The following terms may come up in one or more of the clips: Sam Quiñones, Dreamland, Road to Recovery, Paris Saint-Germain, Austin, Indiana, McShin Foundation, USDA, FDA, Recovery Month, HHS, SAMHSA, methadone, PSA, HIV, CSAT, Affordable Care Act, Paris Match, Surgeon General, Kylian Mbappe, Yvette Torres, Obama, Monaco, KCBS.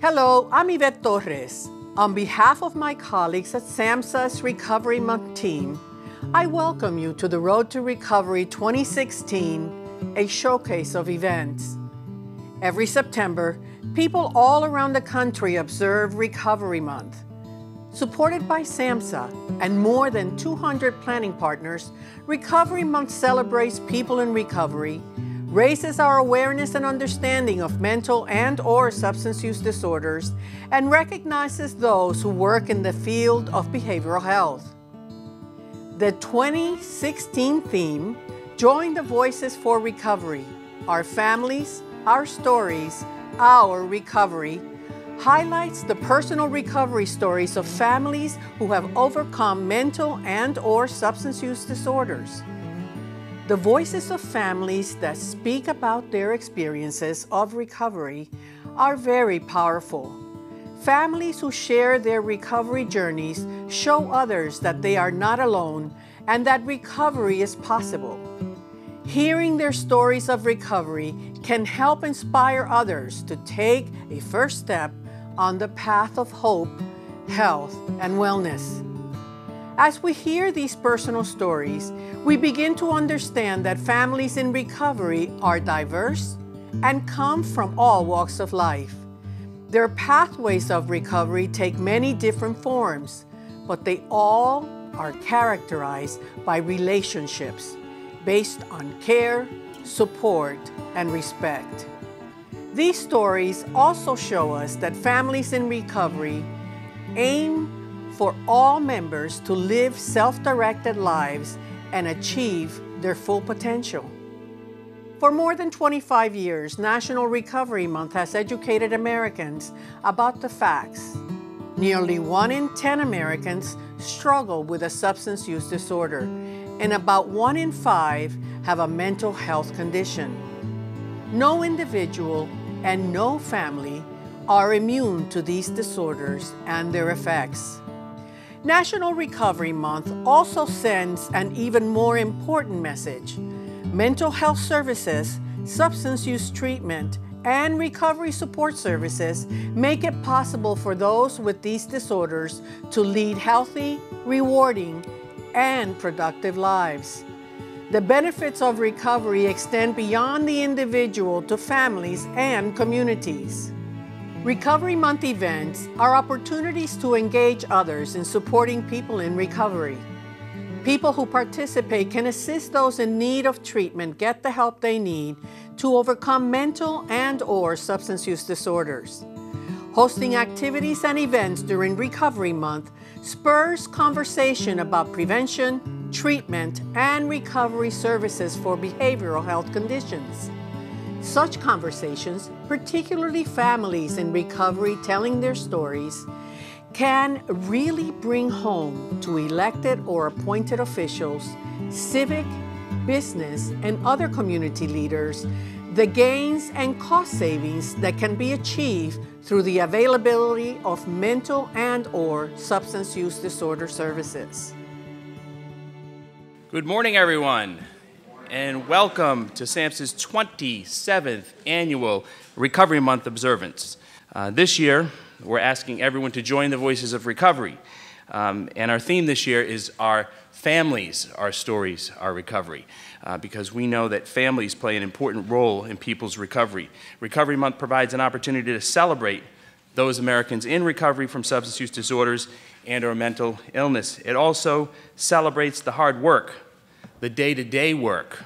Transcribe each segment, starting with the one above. Hello, I'm Yvette Torres. On behalf of my colleagues at SAMHSA's Recovery Month team, I welcome you to the Road to Recovery 2016, a showcase of events. Every September, people all around the country observe Recovery Month. Supported by SAMHSA and more than 200 planning partners, Recovery Month celebrates people in recovery, raises our awareness and understanding of mental and/or substance use disorders, and recognizes those who work in the field of behavioral health. The 2016 theme, Join the Voices for Recovery, Our Families, Our Stories, Our Recovery, highlights the personal recovery stories of families who have overcome mental and/or substance use disorders. The voices of families that speak about their experiences of recovery are very powerful. Families who share their recovery journeys show others that they are not alone and that recovery is possible. Hearing their stories of recovery can help inspire others to take a first step on the path of hope, health, and wellness. As we hear these personal stories, we begin to understand that families in recovery are diverse and come from all walks of life. Their pathways of recovery take many different forms, but they all are characterized by relationships based on care, support, and respect. These stories also show us that families in recovery aim for all members to live self-directed lives and achieve their full potential. For more than 25 years, National Recovery Month has educated Americans about the facts. Nearly 1 in 10 Americans struggle with a substance use disorder, and about 1 in 5 have a mental health condition. No individual and no family are immune to these disorders and their effects. National Recovery Month also sends an even more important message. Mental health services, substance use treatment, and recovery support services make it possible for those with these disorders to lead healthy, rewarding, and productive lives. The benefits of recovery extend beyond the individual to families and communities. Recovery Month events are opportunities to engage others in supporting people in recovery. People who participate can assist those in need of treatment get the help they need to overcome mental and/or substance use disorders. Hosting activities and events during Recovery Month spurs conversation about prevention, treatment, and recovery services for behavioral health conditions. Such conversations, particularly families in recovery telling their stories, can really bring home to elected or appointed officials, civic, business, and other community leaders the gains and cost savings that can be achieved through the availability of mental and/or substance use disorder services. Good morning, everyone, and welcome to SAMHSA's 27th Annual Recovery Month Observance. This year, we're asking everyone to join the voices of recovery. And our theme this year is Our Families, Our Stories, Our Recovery, because we know that families play an important role in people's recovery. Recovery Month provides an opportunity to celebrate those Americans in recovery from substance use disorders and/or mental illness. It also celebrates the hard work, the day-to-day work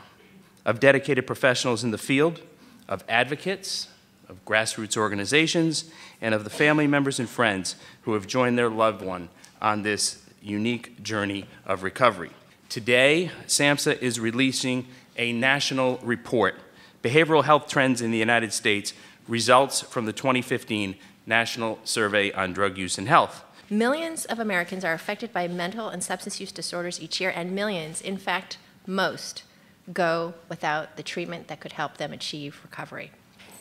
of dedicated professionals in the field, of advocates, of grassroots organizations, and of the family members and friends who have joined their loved one on this unique journey of recovery. Today, SAMHSA is releasing a national report, Behavioral Health Trends in the United States, results from the 2015 National Survey on Drug Use and Health. Millions of Americans are affected by mental and substance use disorders each year, and millions, in fact, most, go without the treatment that could help them achieve recovery.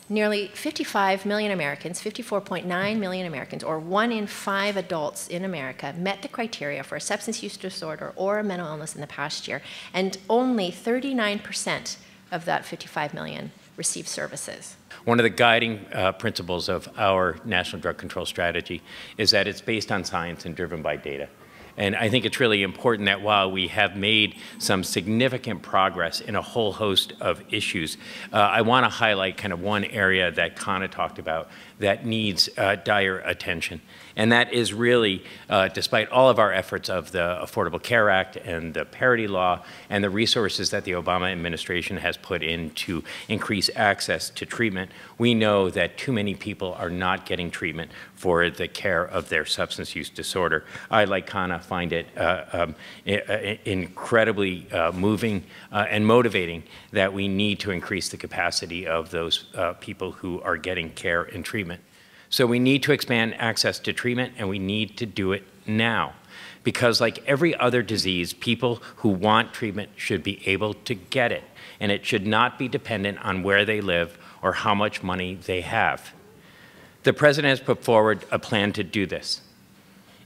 Nearly 55 million Americans, 54.9 million Americans, or 1 in 5 adults in America, met the criteria for a substance use disorder or a mental illness in the past year, and only 39% of that 55 million receive services. One of the guiding principles of our national drug control strategy is that it's based on science and driven by data. And I think it's really important that while we have made some significant progress in a whole host of issues, I want to highlight kind of one area that Kana talked about that needs dire attention. And that is really, despite all of our efforts of the Affordable Care Act and the parity law and the resources that the Obama administration has put in to increase access to treatment, we know that too many people are not getting treatment for the care of their substance use disorder. I, like Kana, find it incredibly moving and motivating that we need to increase the capacity of those people who are getting care and treatment. So we need to expand access to treatment, and we need to do it now. Because like every other disease, people who want treatment should be able to get it, and it should not be dependent on where they live or how much money they have. The President has put forward a plan to do this.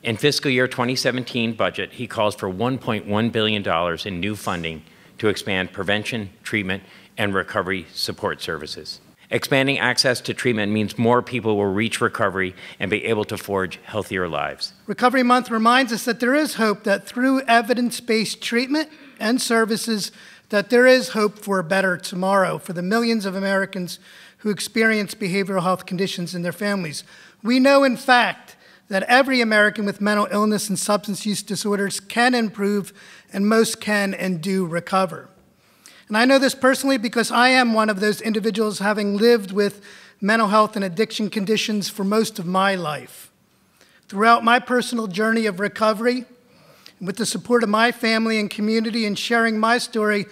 In fiscal year 2017 budget, he calls for $1.1 billion in new funding to expand prevention, treatment, and recovery support services. Expanding access to treatment means more people will reach recovery and be able to forge healthier lives. Recovery Month reminds us that there is hope, that through evidence-based treatment and services, that there is hope for a better tomorrow for the millions of Americans who experience behavioral health conditions in their families. We know, in fact, that every American with mental illness and substance use disorders can improve, and most can and do recover. And I know this personally because I am one of those individuals, having lived with mental health and addiction conditions for most of my life. Throughout my personal journey of recovery, with the support of my family and community and sharing my story,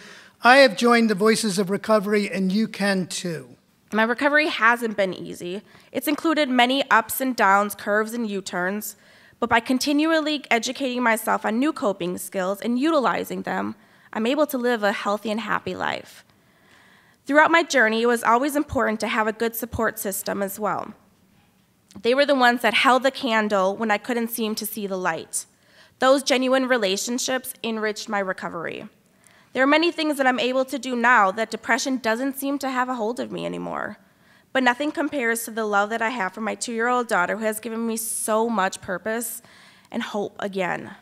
I have joined the voices of recovery, and you can too. My recovery hasn't been easy. It's included many ups and downs, curves and U-turns, but by continually educating myself on new coping skills and utilizing them, I'm able to live a healthy and happy life. Throughout my journey, it was always important to have a good support system as well. They were the ones that held the candle when I couldn't seem to see the light. Those genuine relationships enriched my recovery. There are many things that I'm able to do now that depression doesn't seem to have a hold of me anymore. But nothing compares to the love that I have for my 2-year-old daughter, who has given me so much purpose and hope again.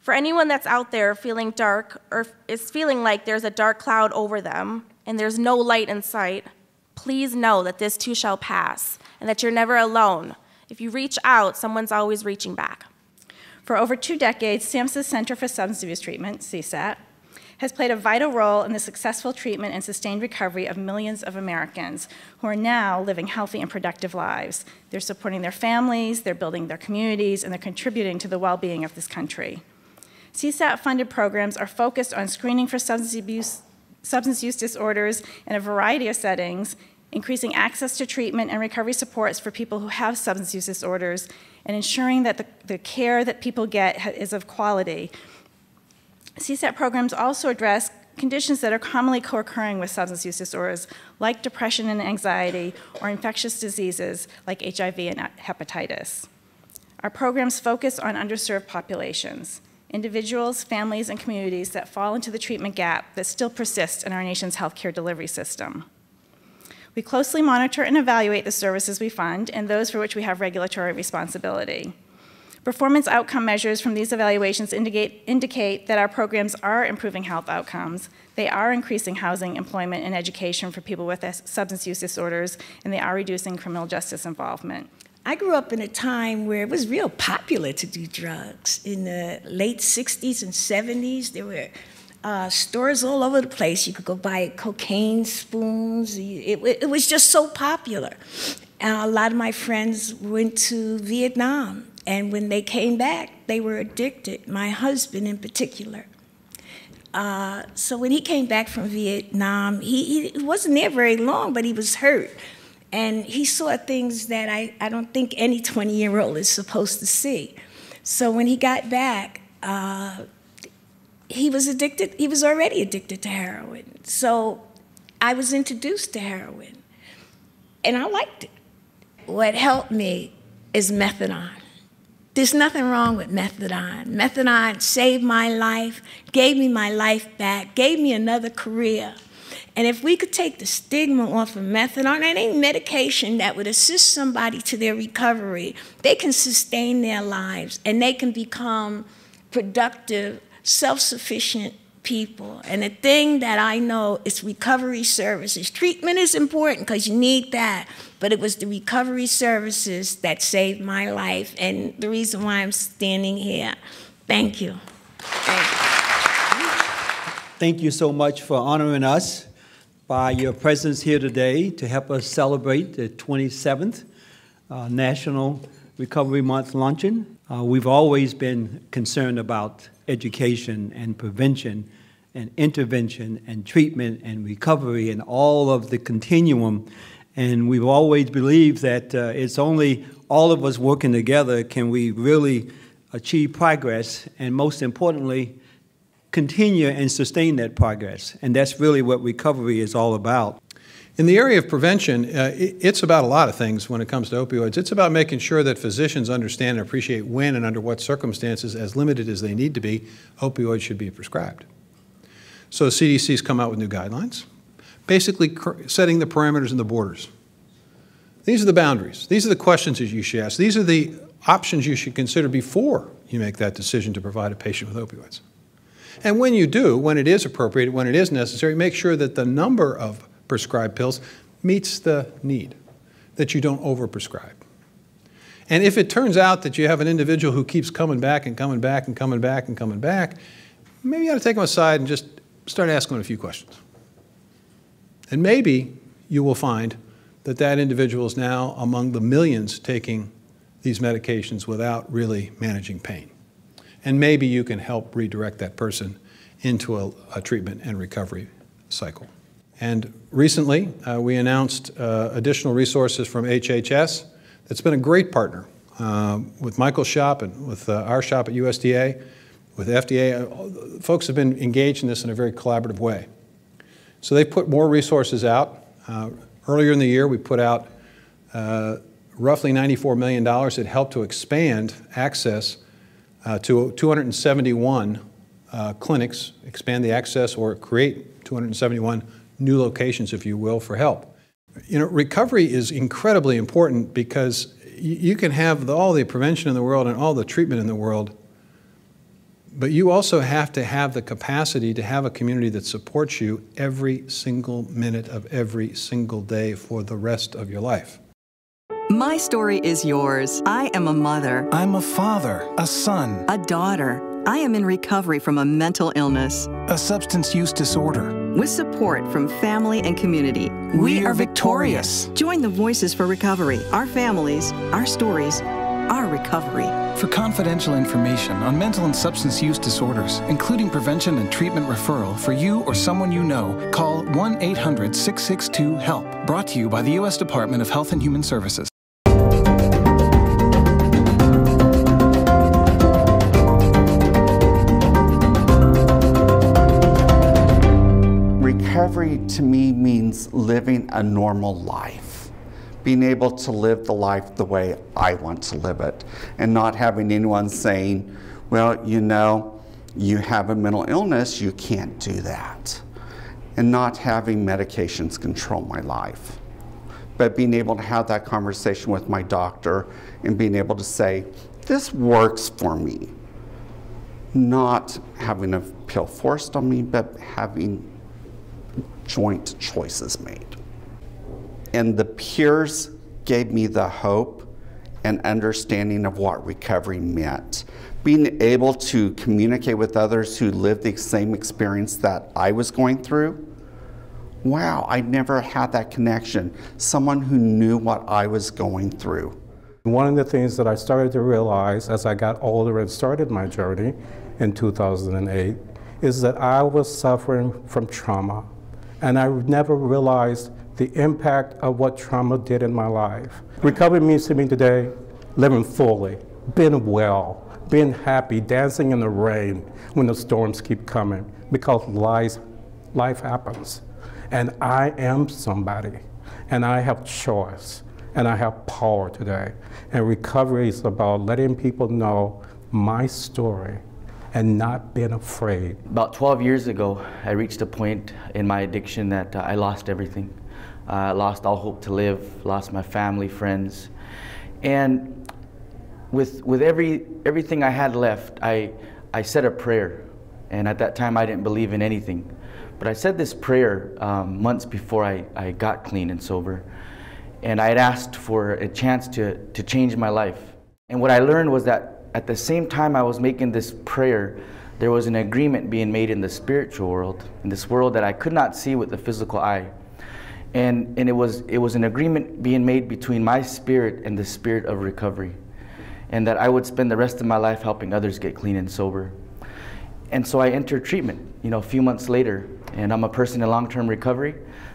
For anyone that's out there feeling dark or is feeling like there's a dark cloud over them and there's no light in sight, please know that this too shall pass and that you're never alone. If you reach out, someone's always reaching back. For over 2 decades, SAMHSA's Center for Substance Abuse Treatment, CSAT, has played a vital role in the successful treatment and sustained recovery of millions of Americans who are now living healthy and productive lives. They're supporting their families, they're building their communities, and they're contributing to the well-being of this country. CSAT-funded programs are focused on screening for substance use disorders in a variety of settings, increasing access to treatment and recovery supports for people who have substance use disorders, and ensuring that the care that people get is of quality. CSAT programs also address conditions that are commonly co-occurring with substance use disorders, like depression and anxiety, or infectious diseases like HIV and hepatitis. Our programs focus on underserved populations, individuals, families, and communities that fall into the treatment gap that still persists in our nation's healthcare delivery system. We closely monitor and evaluate the services we fund and those for which we have regulatory responsibility. Performance outcome measures from these evaluations indicate that our programs are improving health outcomes, they are increasing housing, employment, and education for people with substance use disorders, and they are reducing criminal justice involvement. I grew up in a time where it was real popular to do drugs. In the late 60s and 70s, there were stores all over the place. You could go buy cocaine spoons. It was just so popular. A lot of my friends went to Vietnam, and when they came back, they were addicted, my husband in particular. So when he came back from Vietnam, he wasn't there very long, but he was hurt. And he saw things that I don't think any 20-year-old is supposed to see. So when he got back, he was addicted. He was already addicted to heroin. So I was introduced to heroin, and I liked it. What helped me is methadone. There's nothing wrong with methadone. Methadone saved my life, gave me my life back, gave me another career. And if we could take the stigma off of methadone, any medication that would assist somebody to their recovery, they can sustain their lives and they can become productive, self-sufficient people. And the thing that I know is recovery services. Treatment is important because you need that, but it was the recovery services that saved my life and the reason why I'm standing here. Thank you. Thank you so much for honoring us by your presence here today to help us celebrate the 27th National Recovery Month luncheon. We've always been concerned about education and prevention and intervention and treatment and recovery and all of the continuum. And we've always believed that it's only all of us working together can we really achieve progress and, most importantly, continue and sustain that progress. And that's really what recovery is all about. In the area of prevention, it's about a lot of things when it comes to opioids. It's about making sure that physicians understand and appreciate when and under what circumstances, as limited as they need to be, opioids should be prescribed. So CDC's come out with new guidelines, basically setting the parameters and the borders. These are the boundaries. These are the questions that you should ask. These are the options you should consider before you make that decision to provide a patient with opioids. And when you do, when it is appropriate, when it is necessary, make sure that the number of prescribed pills meets the need, that you don't overprescribe. And if it turns out that you have an individual who keeps coming back and coming back and coming back and coming back, maybe you ought to take them aside and just start asking them a few questions. And maybe you will find that that individual is now among the millions taking these medications without really managing pain. And maybe you can help redirect that person into a treatment and recovery cycle. And recently, we announced additional resources from HHS. That's been a great partner with Michael's shop and with our shop at USDA, with FDA. Folks have been engaged in this in a very collaborative way. So they put more resources out. Earlier in the year, we put out roughly $94 million that helped to expand access to 271 clinics, expand the access or create 271 new locations, if you will, for help. You know, recovery is incredibly important because you can have all the prevention in the world and all the treatment in the world, but you also have to have the capacity to have a community that supports you every single minute of every single day for the rest of your life. My story is yours. I am a mother. I'm a father, a son, a daughter. I am in recovery from a mental illness, a substance use disorder. With support from family and community, we are victorious. Join the Voices for Recovery, our families, our stories, our recovery. For confidential information on mental and substance use disorders, including prevention and treatment referral for you or someone you know, call 1-800-662-HELP. Brought to you by the U.S. Department of Health and Human Services. Recovery to me means living a normal life, being able to live the life the way I want to live it, and not having anyone saying, well, you know, you have a mental illness, you can't do that, and not having medications control my life. But being able to have that conversation with my doctor and being able to say, this works for me, not having a pill forced on me, but having joint choices made. And the peers gave me the hope and understanding of what recovery meant. Being able to communicate with others who lived the same experience that I was going through. Wow, I never had that connection. Someone who knew what I was going through. One of the things that I started to realize as I got older and started my journey in 2008 is that I was suffering from trauma. And I never realized the impact of what trauma did in my life. Recovery means to me today, living fully, being well, being happy, dancing in the rain when the storms keep coming, because life happens. And I am somebody, and I have choice, and I have power today. And recovery is about letting people know my story and not been afraid. About 12 years ago, I reached a point in my addiction that I lost everything. I lost all hope to live, lost my family, friends. And with everything I had left, I said a prayer. And at that time, I didn't believe in anything. But I said this prayer months before I got clean and sober. And I had asked for a chance to change my life. And what I learned was that at the same time I was making this prayer, there was an agreement being made in the spiritual world, in this world that I could not see with the physical eye. And it was an agreement being made between my spirit and the spirit of recovery, and that I would spend the rest of my life helping others get clean and sober. And so I entered treatment, you know, a few months later, and I'm a person in long-term recovery.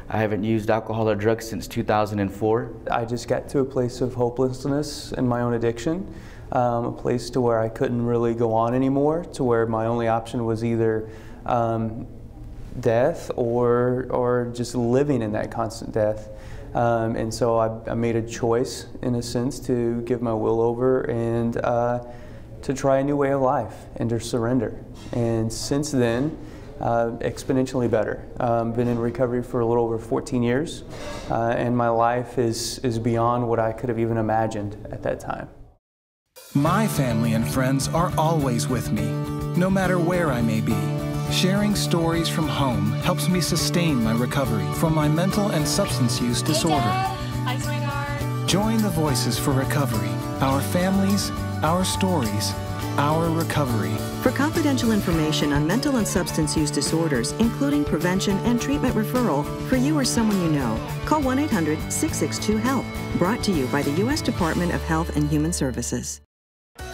I haven't used alcohol or drugs since 2004. I just got to a place of hopelessness in my own addiction, a place to where I couldn't really go on anymore, to where my only option was either death or just living in that constant death. And so I made a choice, in a sense, to give my will over and to try a new way of life and to surrender. And since then, exponentially better. Been in recovery for a little over 14 years, and my life is beyond what I could have even imagined at that time. My family and friends are always with me, no matter where I may be. Sharing stories from home helps me sustain my recovery from my mental and substance use disorder. Hi, sweetheart. Join the Voices for Recovery, our families, our stories, our recovery. For confidential information on mental and substance use disorders, including prevention and treatment referral for you or someone you know, call 1-800-662-HELP. Brought to you by the U.S. Department of Health and Human Services.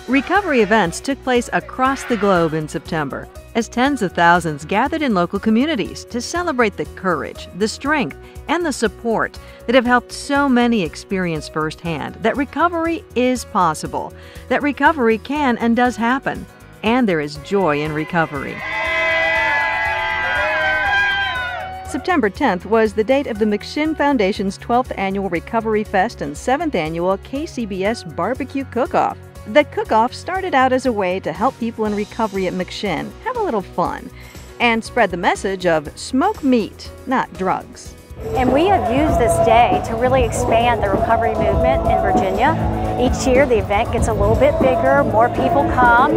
Recovery events took place across the globe in September as tens of thousands gathered in local communities to celebrate the courage, the strength, and the support that have helped so many experience firsthand that recovery is possible, that recovery can and does happen, and there is joy in recovery. September 10th was the date of the McShin Foundation's 12th Annual Recovery Fest and 7th Annual KCBS Barbecue Cook-Off. The cook-off started out as a way to help people in recovery at McShin have a little fun and spread the message of smoke meat, not drugs. And we have used this day to really expand the recovery movement in Virginia. Each year the event gets a little bit bigger, more people come,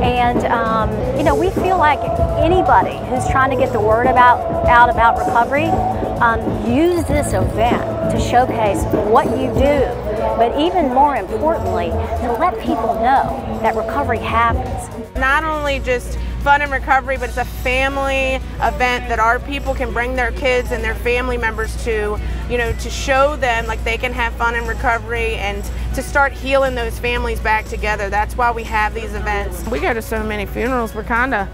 and you know, we feel like anybody who's trying to get the word out about recovery, use this event to showcase what you do, but even more importantly, to let people know that recovery happens. Not only just fun and recovery, but it's a family event that our people can bring their kids and their family members to, you know, to show them like they can have fun in recovery and to start healing those families back together. That's why we have these events. We go to so many funerals, we're kind of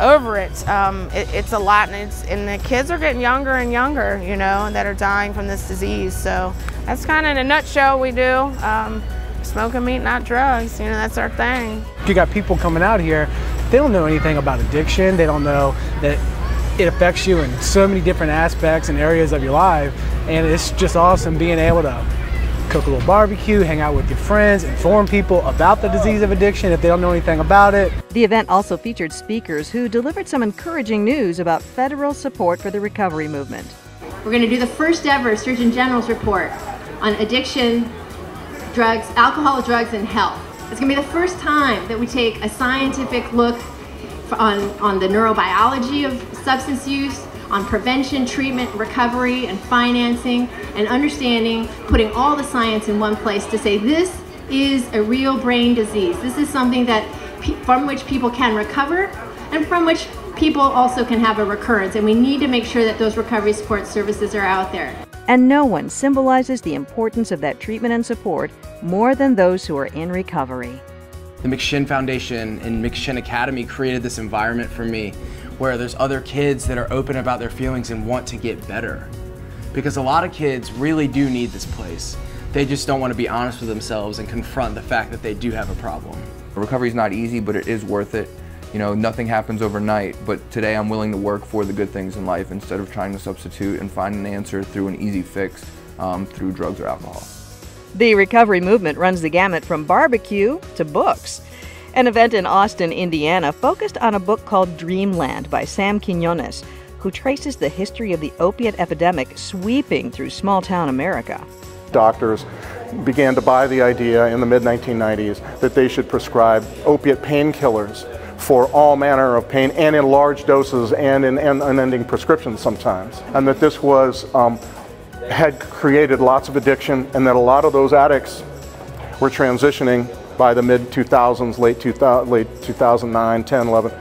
over it. It's a lot, and the kids are getting younger and younger, you know, and that are dying from this disease. So that's kind of in a nutshell we do. Smoking meat, not drugs, you know, that's our thing. You got people coming out here, they don't know anything about addiction. They don't know that it affects you in so many different aspects and areas of your life. And it's just awesome being able to cook a little barbecue, hang out with your friends, inform people about the disease of addiction if they don't know anything about it. The event also featured speakers who delivered some encouraging news about federal support for the recovery movement. We're going to do the first ever Surgeon General's report on addiction, drugs, alcohol, drugs, and health. It's going to be the first time that we take a scientific look on the neurobiology of substance use, on prevention, treatment, recovery, and financing, and understanding, putting all the science in one place to say this is a real brain disease. This is something that from which people can recover and from which people also can have a recurrence, and we need to make sure that those recovery support services are out there. And no one symbolizes the importance of that treatment and support more than those who are in recovery. The McShin Foundation and McShin Academy created this environment for me where there's other kids that are open about their feelings and want to get better. Because a lot of kids really do need this place. They just don't want to be honest with themselves and confront the fact that they do have a problem. Recovery is not easy, but it is worth it. You know, nothing happens overnight, but today I'm willing to work for the good things in life instead of trying to substitute and find an answer through an easy fix through drugs or alcohol. The recovery movement runs the gamut from barbecue to books. An event in Austin, Indiana, focused on a book called Dreamland by Sam Quiñones, who traces the history of the opiate epidemic sweeping through small-town America. Doctors began to buy the idea in the mid-1990s that they should prescribe opiate painkillers for all manner of pain, and in large doses, and in unending prescriptions sometimes, and that this was had created lots of addiction, and that a lot of those addicts were transitioning by the mid-2000s, late 2009, 10, 11,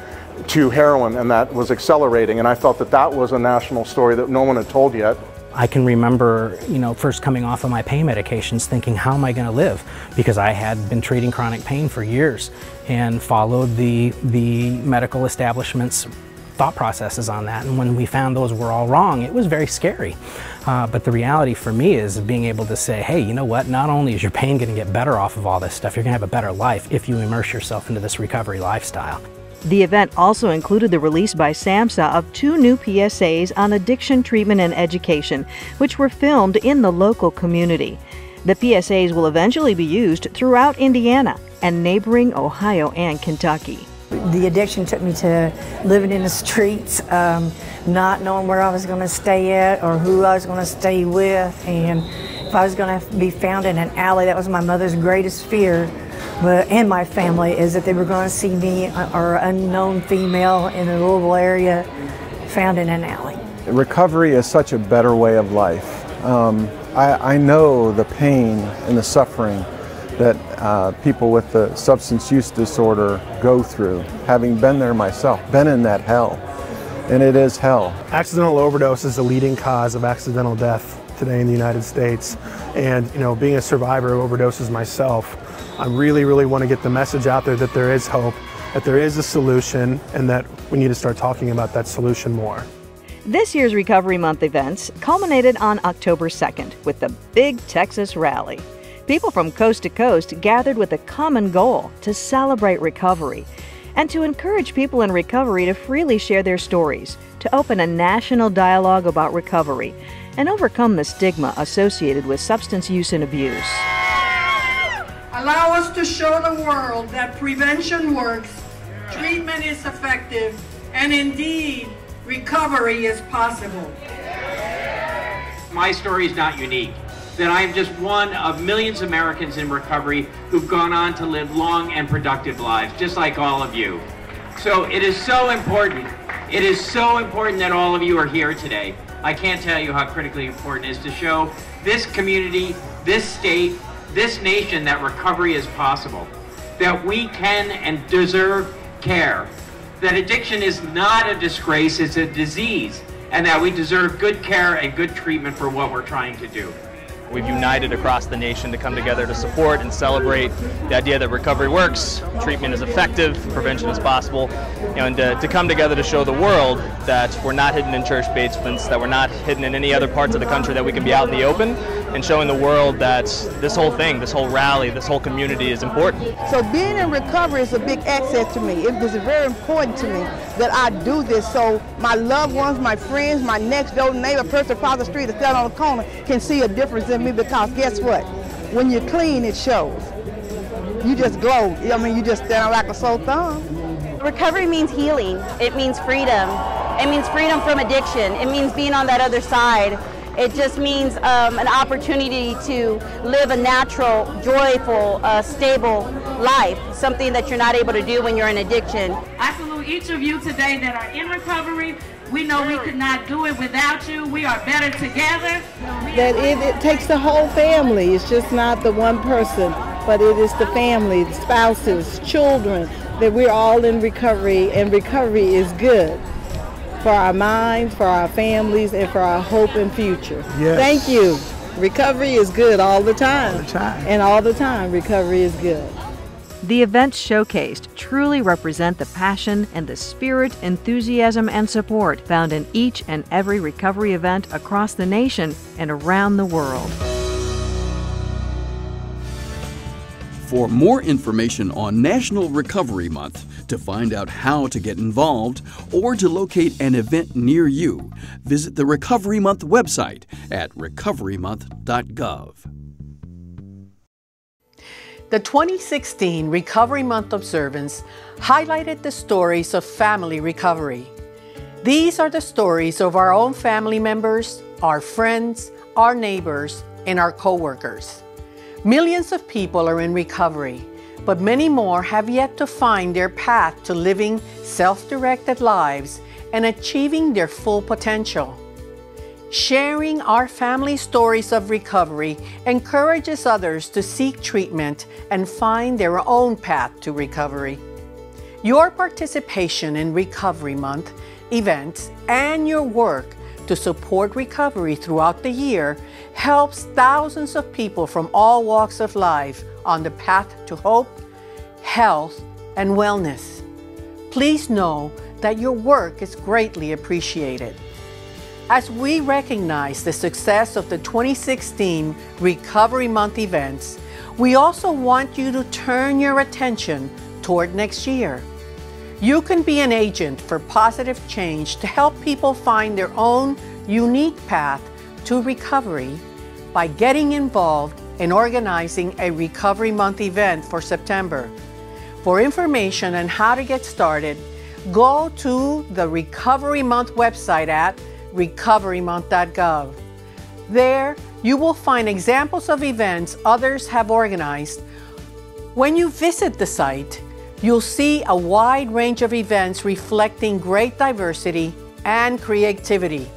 to heroin, and that was accelerating. And I thought that that was a national story that no one had told yet. I can remember, you know, first coming off of my pain medications thinking, how am I going to live? Because I had been treating chronic pain for years and followed the medical establishment's thought processes on that. And when we found those were all wrong, it was very scary. But the reality for me is being able to say, hey, you know what, not only is your pain going to get better off of all this stuff, you're going to have a better life if you immerse yourself into this recovery lifestyle. The event also included the release by SAMHSA of 2 new PSAs on addiction treatment and education, which were filmed in the local community. The PSAs will eventually be used throughout Indiana and neighboring Ohio and Kentucky. The addiction took me to living in the streets, not knowing where I was going to stay at or who I was going to stay with, and if I was going to be found in an alley. That was my mother's greatest fear. But, and my family, is that they were going to see me or unknown female in the Louisville area found in an alley. Recovery is such a better way of life. I know the pain and the suffering that people with the substance use disorder go through, having been there myself, been in that hell, and it is hell. Accidental overdose is the leading cause of accidental death today in the United States, and you know, being a survivor of overdoses myself, I really want to get the message out there that there is hope, that there is a solution, and that we need to start talking about that solution more. This year's Recovery Month events culminated on October 2nd with the Big Texas Rally. People from coast to coast gathered with a common goal to celebrate recovery and to encourage people in recovery to freely share their stories, to open a national dialogue about recovery, and overcome the stigma associated with substance use and abuse. Allow us to show the world that prevention works, treatment is effective, and indeed, recovery is possible. My story is not unique, that I am just one of millions of Americans in recovery who've gone on to live long and productive lives, just like all of you. So it is so important, that all of you are here today. I can't tell you how critically important it is to show this community, this state, this nation that recovery is possible, that we can and deserve care, that addiction is not a disgrace, it's a disease, and that we deserve good care and good treatment for what we're trying to do. We've united across the nation to come together to support and celebrate the idea that recovery works, treatment is effective, prevention is possible, and to come together to show the world that we're not hidden in church basements, that we're not hidden in any other parts of the country, that we can be out in the open, and showing the world that this whole thing, this whole rally, this whole community is important. So being in recovery is a big asset to me. It is very important to me that I do this so my loved ones, my friends, my next door neighbor, person across the street, or down on the corner can see a difference in me, because guess what? When you're clean, it shows. You just glow. I mean, you just stand out like a sore thumb. Recovery means healing. It means freedom. It means freedom from addiction. It means being on that other side. It just means an opportunity to live a natural, joyful, stable life, something that you're not able to do when you're in addiction. I salute each of you today that are in recovery. We know we could not do it without you. We are better together. That it takes the whole family. It's just not the one person, but it is the family, the spouses, children, that we're all in recovery, and recovery is good. For our minds, for our families, and for our hope and future. Yes. Thank you. Recovery is good all the time. All the time. And all the time, recovery is good. The events showcased truly represent the passion and the spirit, enthusiasm, and support found in each and every recovery event across the nation and around the world. For more information on National Recovery Month, to find out how to get involved, or to locate an event near you, visit the Recovery Month website at recoverymonth.gov. The 2016 Recovery Month observance highlighted the stories of family recovery. These are the stories of our own family members, our friends, our neighbors, and our coworkers. Millions of people are in recovery, but many more have yet to find their path to living self-directed lives and achieving their full potential. Sharing our family stories of recovery encourages others to seek treatment and find their own path to recovery. Your participation in Recovery Month events and your work to support recovery throughout the year helps thousands of people from all walks of life on the path to hope, health, and wellness. Please know that your work is greatly appreciated. As we recognize the success of the 2016 Recovery Month events, we also want you to turn your attention toward next year. You can be an agent for positive change to help people find their own unique path to recovery by getting involved in organizing a Recovery Month event for September. For information on how to get started, go to the Recovery Month website at recoverymonth.gov. There, you will find examples of events others have organized. When you visit the site, you'll see a wide range of events reflecting great diversity and creativity.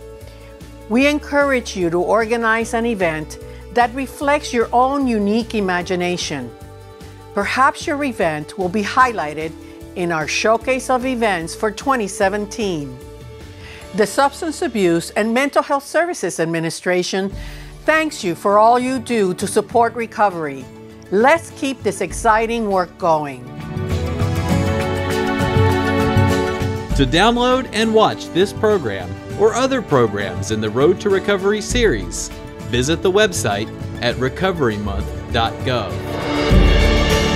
We encourage you to organize an event that reflects your own unique imagination. Perhaps your event will be highlighted in our Showcase of Events for 2017. The Substance Abuse and Mental Health Services Administration thanks you for all you do to support recovery. Let's keep this exciting work going. To download and watch this program or other programs in the Road to Recovery series, visit the website at recoverymonth.gov.